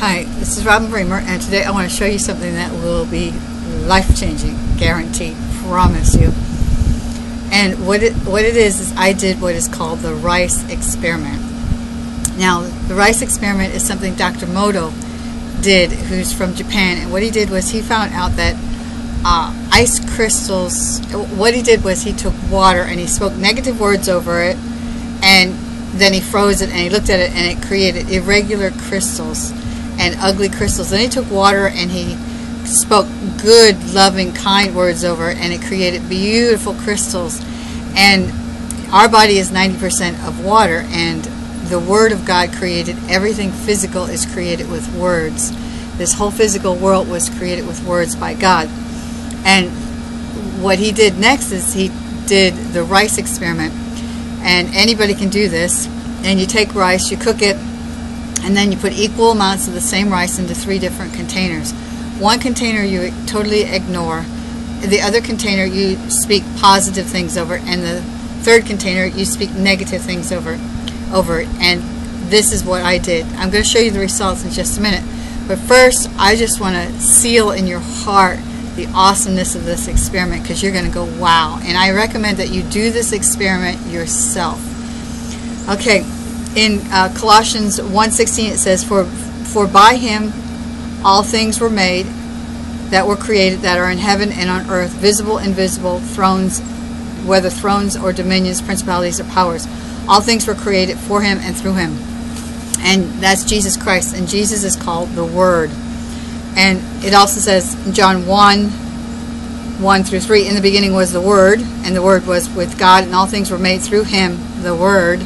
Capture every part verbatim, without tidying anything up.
Hi, this is Robin Bremer, and today I want to show you something that will be life-changing, guaranteed, promise you. And what it, what it is, is I did what is called the rice experiment. Now, the rice experiment is something Doctor Moto did, who's from Japan, and what he did was he found out that uh, ice crystals, what he did was he took water and he spoke negative words over it, and then he froze it and he looked at it and it created irregular crystals and ugly crystals. Then he took water and he spoke good, loving, kind words over it, and it created beautiful crystals. And our body is ninety percent of water, and the Word of God created everything physical is created with words. This whole physical world was created with words by God. And what he did next is he did the rice experiment. And anybody can do this. And you take rice, you cook it, and then you put equal amounts of the same rice into three different containers. One container you totally ignore, the other container you speak positive things over, and the third container you speak negative things over. over. And this is what I did. I'm going to show you the results in just a minute. But first, I just want to seal in your heart the awesomeness of this experiment, because you're going to go, wow. And I recommend that you do this experiment yourself. Okay. In uh, Colossians one sixteen it says, for for by him all things were made that were created, that are in heaven and on earth, visible and invisible, thrones, whether thrones or dominions, principalities or powers. All things were created for him and through him. And that's Jesus Christ, and Jesus is called the Word. And it also says in John one, one through three, in the beginning was the Word, and the Word was with God, and all things were made through him, the Word.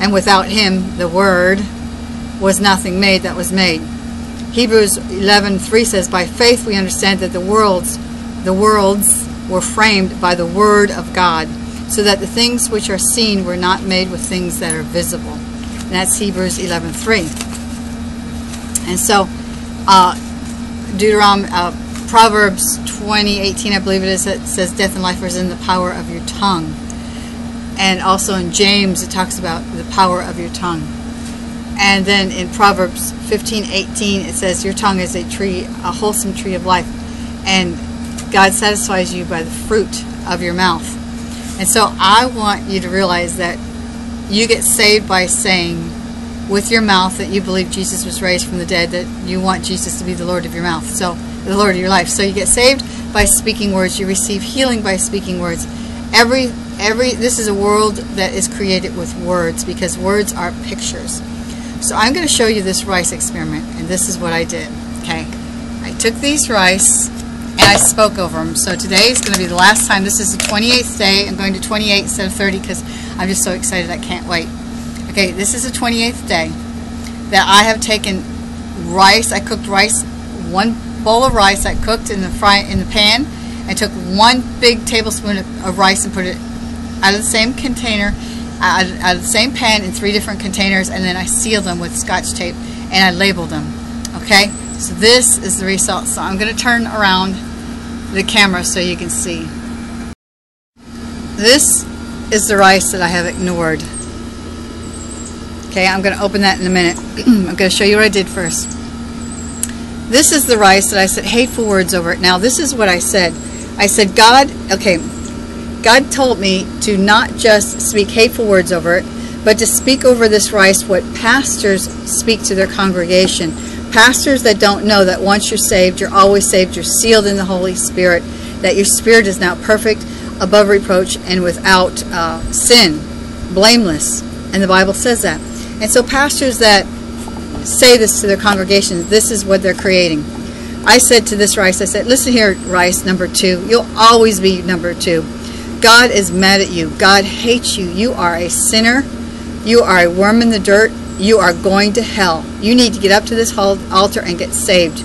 And without him, the Word, was nothing made that was made. Hebrews eleven three says, by faith we understand that the worlds, the worlds were framed by the Word of God, so that the things which are seen were not made with things that are visible. And that's Hebrews eleven three. And so, uh, Deuteronomy, uh, Proverbs twenty eighteen, I believe it is, it says, death and life is in the power of your tongue. And also in James it talks about the power of your tongue. And then in Proverbs fifteen eighteen it says your tongue is a tree, a wholesome tree of life, and God satisfies you by the fruit of your mouth. And so I want you to realize that you get saved by saying with your mouth that you believe Jesus was raised from the dead, that you want Jesus to be the Lord of your mouth, so the Lord of your life. So you get saved by speaking words, you receive healing by speaking words. Every Every, this is a world that is created with words, because words are pictures. So I'm going to show you this rice experiment, and this is what I did. Okay, I took these rice and I spoke over them. So today is going to be the last time. This is the twenty-eighth day. I'm going to twenty-eight instead of thirty because I'm just so excited I can't wait. Okay, this is the twenty-eighth day that I have taken rice. I cooked rice, one bowl of rice I cooked in the fry in the pan. I took one big tablespoon of, of rice and put it out of the same container, out of, out of the same pan, in three different containers, and then I sealed them with Scotch tape and I labeled them. Okay, so this is the result. So I'm going to turn around the camera so you can see. This is the rice that I have ignored. Okay, I'm going to open that in a minute. I'm going to show you what I did first. This is the rice that I said hateful words over it. Now this is what I said. I said, God, okay, God told me to not just speak hateful words over it, but to speak over this rice what pastors speak to their congregation. Pastors that don't know that once you're saved, you're always saved, you're sealed in the Holy Spirit, that your spirit is now perfect, above reproach, and without uh, sin, blameless. And the Bible says that. And so pastors that say this to their congregation, this is what they're creating. I said to this rice, I said, listen here, rice number two, you'll always be number two. God is mad at you. God hates you. You are a sinner. You are a worm in the dirt. You are going to hell. You need to get up to this altar and get saved.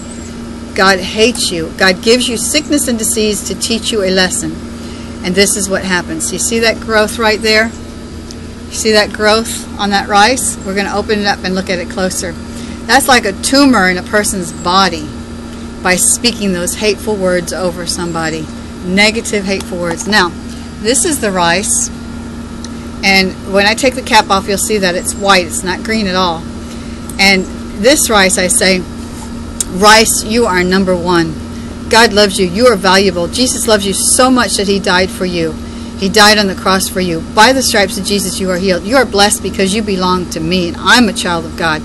God hates you. God gives you sickness and disease to teach you a lesson. And this is what happens. You see that growth right there? You see that growth on that rice? We're going to open it up and look at it closer. That's like a tumor in a person's body by speaking those hateful words over somebody. Negative, hateful words. Now, this is the rice, and when I take the cap off, you'll see that it's white. It's not green at all. And this rice, I say, Rice, you are number one. God loves you. You are valuable. Jesus loves you so much that he died for you. He died on the cross for you. By the stripes of Jesus, you are healed. You are blessed because you belong to me, and I'm a child of God.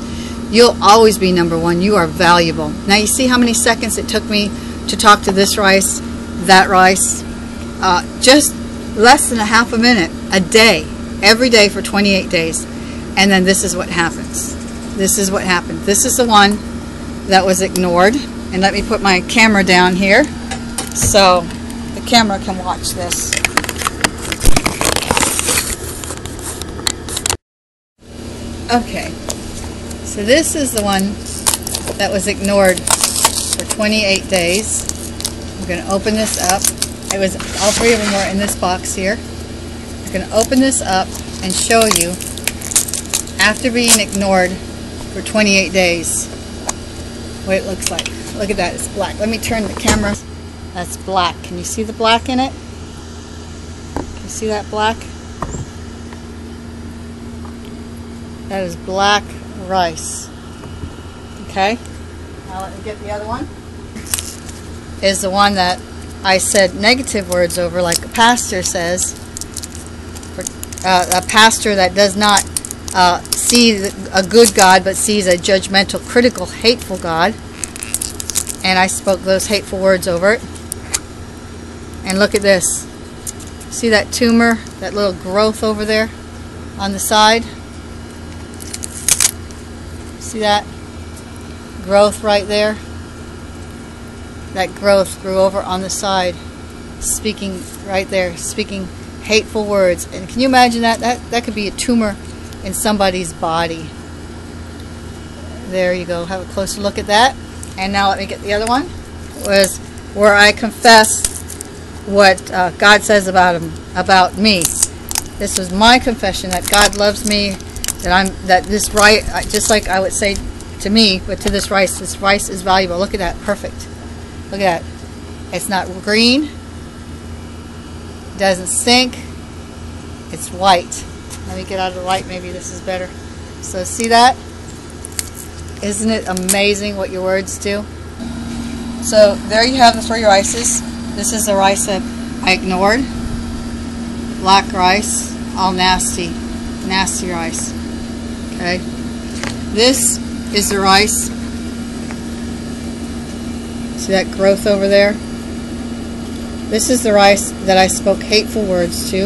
You'll always be number one. You are valuable. Now, you see how many seconds it took me to talk to this Rice, that Rice? Uh, just less than a half a minute, a day, every day for twenty-eight days. And then this is what happens. This is what happened. This is the one that was ignored. And let me put my camera down here so the camera can watch this. Okay, so this is the one that was ignored for twenty-eight days. I'm going to open this up. It was all three of them were in this box here. I'm going to open this up and show you after being ignored for twenty-eight days what it looks like. Look at that, it's black. Let me turn the camera. That's black. Can you see the black in it? Can you see that black? That is black rice. Okay. Now let me get the other one. Is the one that I said negative words over, like a pastor says. Uh, a pastor that does not uh, see a good God, but sees a judgmental, critical, hateful God. And I spoke those hateful words over it. And look at this. See that tumor, that little growth over there on the side? See that growth right there? That growth grew over on the side, speaking right there, speaking hateful words. And can you imagine that? That, that could be a tumor in somebody's body. There you go. Have a closer look at that. And now let me get the other one. It was where I confessed what uh, God says about him, about me. This was my confession that God loves me. That I'm that this rice, just like I would say to me, but to this rice, this rice is valuable. Look at that, perfect. Look at that. It's not green. It doesn't stink. It's white. Let me get out of the light. Maybe this is better. So see that? Isn't it amazing what your words do? So there you have the three rices. This is the rice that I ignored. Black rice, all nasty, nasty rice. Okay. This is the rice. See that growth over there? This is the rice that I spoke hateful words to.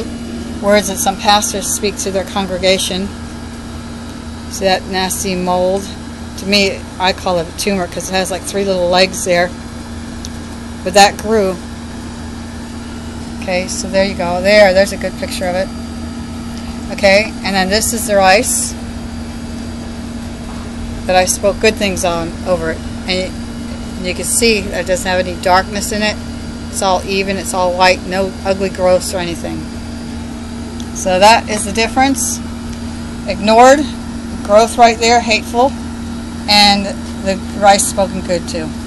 Words that some pastors speak to their congregation. See that nasty mold? To me, I call it a tumor because it has like three little legs there. But that grew. Okay, so there you go. There, there's a good picture of it. Okay, and then this is the rice that I spoke good things on over it. And you, and you can see that it doesn't have any darkness in it. It's all even, it's all white, no ugly growths or anything. So that is the difference. Ignored, growth right there, hateful, and the rice spoken good to.